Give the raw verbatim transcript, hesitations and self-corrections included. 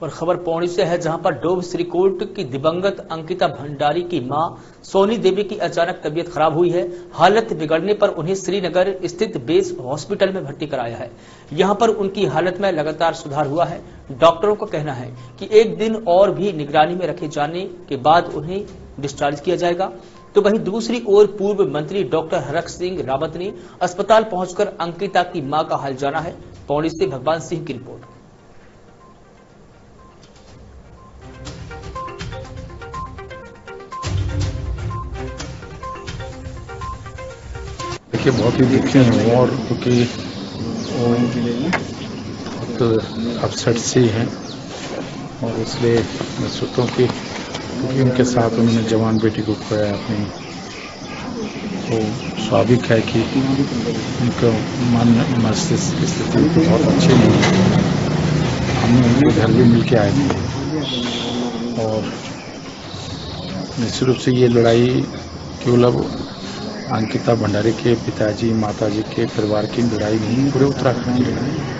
पर खबर पौड़ी से है, जहां पर डोभ श्रीकोट की दिवंगत अंकिता भंडारी की मां सोनी देवी की अचानक तबीयत खराब हुई है। हालत बिगड़ने पर उन्हें श्रीनगर स्थित बेस हॉस्पिटल में भर्ती कराया है। यहां पर उनकी हालत में लगातार सुधार हुआ है। डॉक्टरों का कहना है कि एक दिन और भी निगरानी में रखे जाने के बाद उन्हें डिस्चार्ज किया जाएगा। तो वहीं दूसरी ओर पूर्व मंत्री डॉक्टर हरक सिंह रावत ने अस्पताल पहुंचकर अंकिता की मां का हाल जाना है। पौड़ी से भगवान सिंह की रिपोर्ट। देखिए, बहुत ही दुखी हूँ और क्योंकि तो अपसेट सी हैं और इसलिए मैं सोचता हूँ कि क्योंकि उनके साथ उन्होंने जवान बेटी को खोया अपनी, तो स्वाभाविक है कि उनका मन मस्तिष्क की स्थिति बहुत अच्छी नहीं है। हम उनके घर भी मिल के आए थे और निश्चित रूप से ये लड़ाई केवल अब अंकिता भंडारी के पिताजी माताजी के परिवार की लड़ाई नहीं, पूरे उत्तराखंड की लड़ाई।